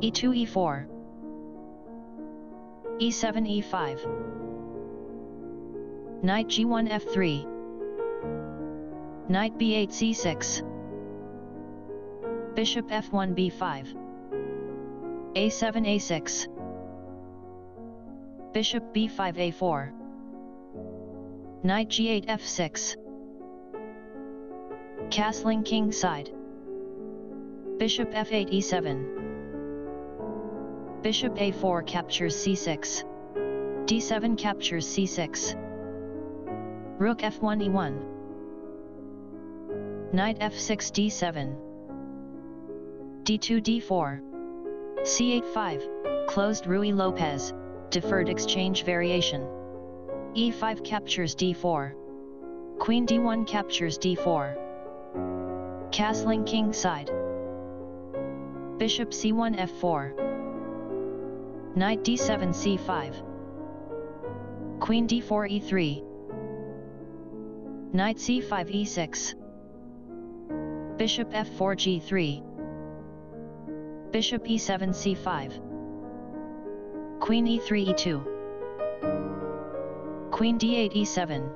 e2 e4 e7 e5 knight g1 f3 knight b8 c6 bishop f1 b5 a7 a6 bishop b5 a4 knight g8 f6 castling king side bishop f8 e7 bishop a4 captures c6 d7 captures c6 rook f1 e1 knight f6 d7 d2 d4 c8 5 closed Ruy Lopez deferred exchange variation e5 captures d4 queen d1 captures d4 castling king side bishop c1 f4 knight d7 c5 queen d4 e3 knight c5 e6 bishop f4 g3 bishop e7 c5 queen e3 e2 queen d8 e7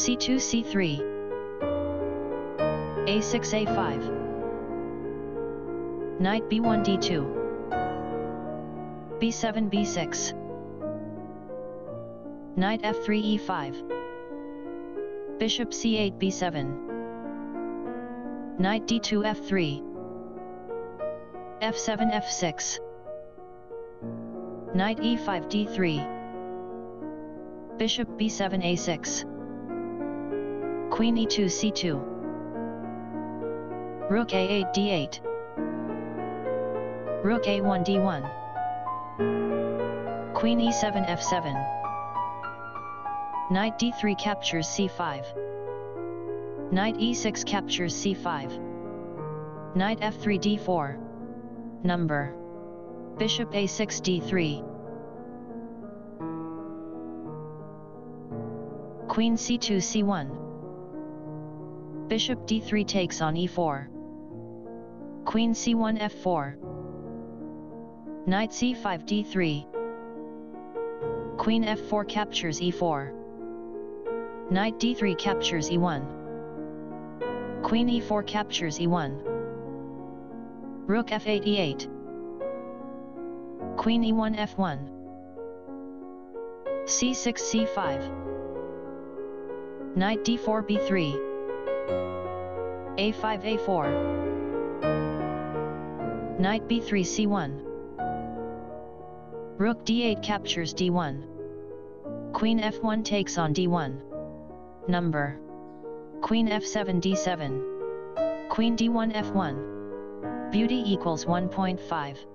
c2 c3 a6 a5 knight b1 d2 b7 b6 knight f3 e5 bishop c8 b7 knight d2 f3 f7 f6 knight e5 d3 bishop b7 a6 queen e2 c2 rook a8 d8 rook a1 d1 queen e7 f7 knight d3 captures c5 knight e6 captures c5 knight f3 d4 number bishop a6 d3 queen c2 c1 bishop d3 takes on e4 queen c1 f4 knight c5 d3 queen f4 captures e4 knight d3 captures e1 queen e4 captures e1 rook f8 e8 queen e1 f1 c6 c5 knight d4 b3 a5 a4 knight b3 c1 rook d8 captures d1 queen f1 takes on d1 number queen f7 d7 queen d1 f1 beauty equals 1.5.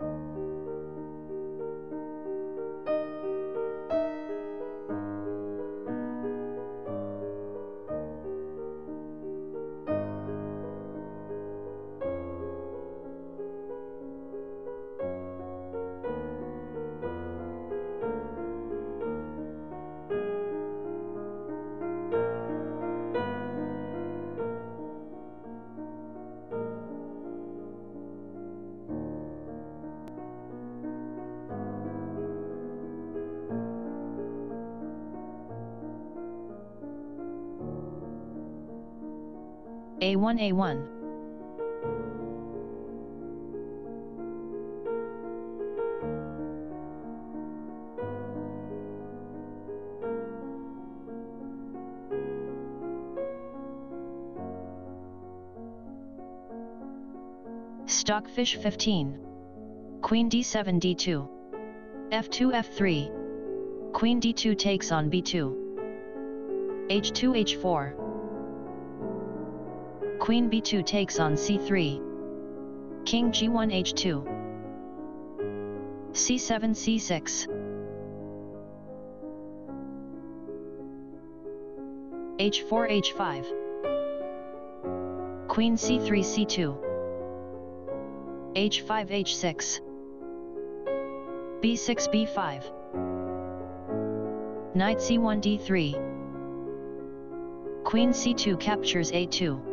A1 A1 Stockfish 15 Queen D7 D2 F2 F3 Queen D2 takes on B2 H2 H4 Queen b2 takes on c3 King g1 h2 c7 c6 h4 h5 Queen c3 c2 h5 h6 b6 b5 Knight c1 d3 Queen c2 captures a2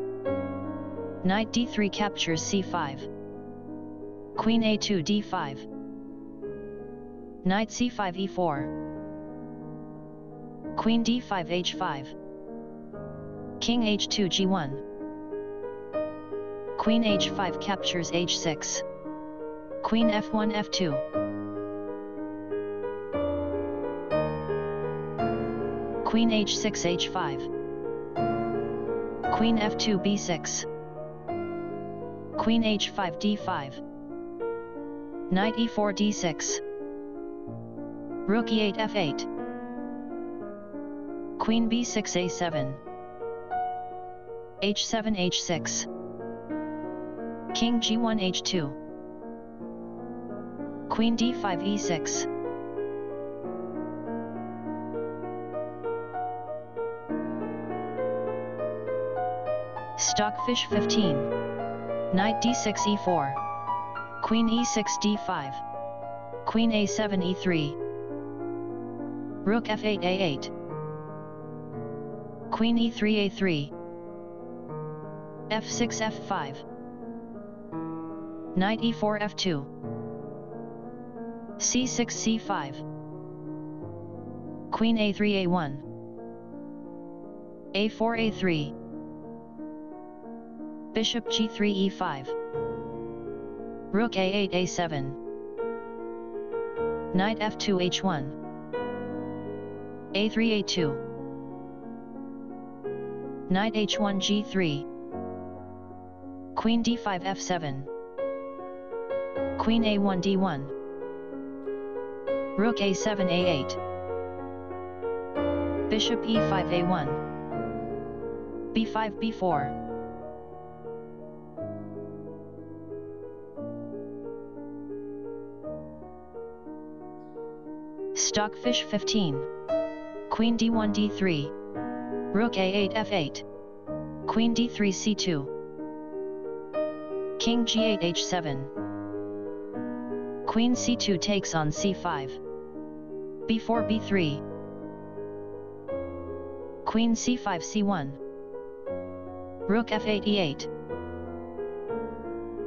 Knight d3 captures c5 Queen a2 d5, Knight c5 e4, Queen d5 h5, King h2 g1, Queen h5 captures h6, Queen f1 f2, Queen h6 h5, Queen f2 b6, Queen h5 d5, Knight e4 d6, Rook e8 f8, Queen b6 a7, h7 h6, King g1 h2, Queen d5 e6. Stockfish 15. Knight d6 e4, Queen e6 d5, Queen a7 e3, Rook f8 a8, Queen e3 a3, f6 f5, Knight e4 f2, c6 c5, Queen a3 a1, a4 a3, Bishop g3 e5, Rook a8 a7, Knight f2 h1, a3 a2, Knight h1 g3, Queen d5 f7, Queen a1 d1, Rook a7 a8, Bishop e5 a1, b5 b4. Stockfish 15. Queen d1 d3, Rook a8 f8, Queen d3 c2, King g8 h7, Queen c2 takes on c5, b4 b3, Queen c5 c1, Rook f8 e8,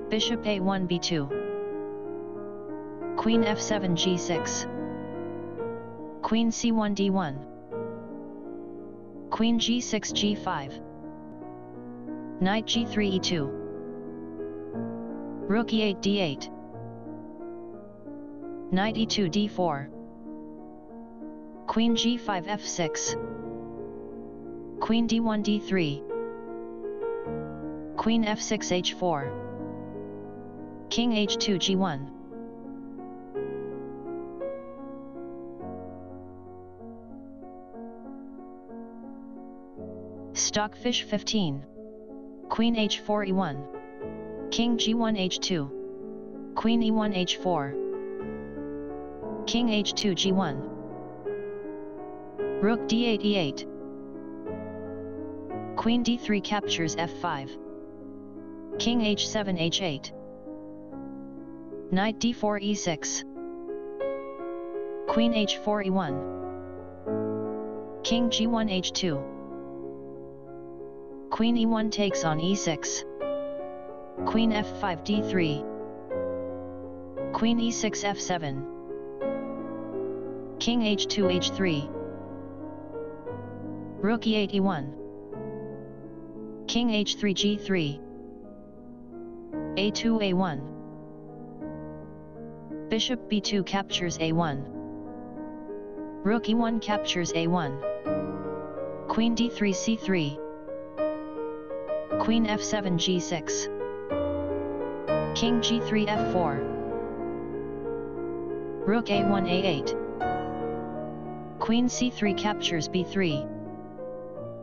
Bishop a1 b2, Queen f7 g6, Queen c1 d1, Queen g6 g5, Knight g3 e2, Rook e8 d8, Knight e2 d4, Queen g5 f6, Queen d1 d3, Queen f6 h4, King h2 g1. Stockfish 15. Queen h4 e1, King g1 h2, Queen e1 h4, King h2 g1, Rook d8 e8, Queen d3 captures f5, King h7 h8, Knight d4 e6, Queen h4 e1, King g1 h2, Queen e1 takes on e6, Queen f5 d3, Queen e6 f7, King h2 h3, Rook e8 e1, King h3 g3, a2 a1, Bishop b2 captures a1, Rook e1 captures a1, Queen d3 c3, Queen f7 g6, King g3 f4, Rook a1 a8, Queen c3 captures b3,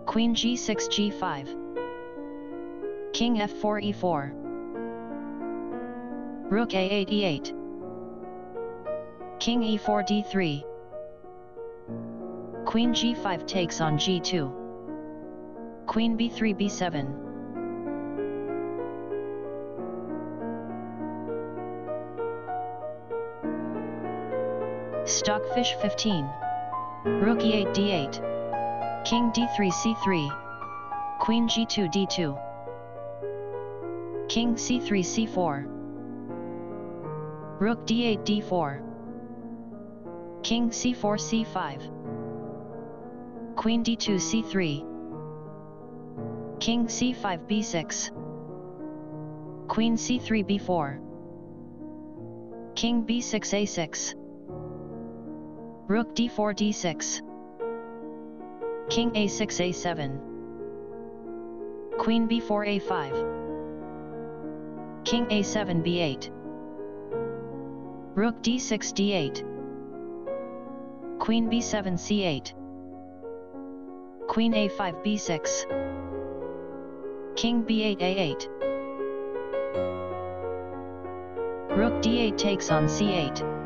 Queen g6 g5, King f4 e4, Rook a8 e8, King e4 d3, Queen g5 takes on g2, Queen b3 b7. Stockfish 15. Rook e8 d8, King d3 c3, Queen g2 d2, King c3 c4, Rook d8 d4. King c4 c5. Queen d2 c3. King c5 b6. Queen c3 b4. King b6 a6. Rook d4 d6. King a6 a7. Queen b4 a5. King a7 b8. Rook d6 d8. Queen b7 c8. Queen a5 b6. King b8 a8. Rook d8 takes on c8.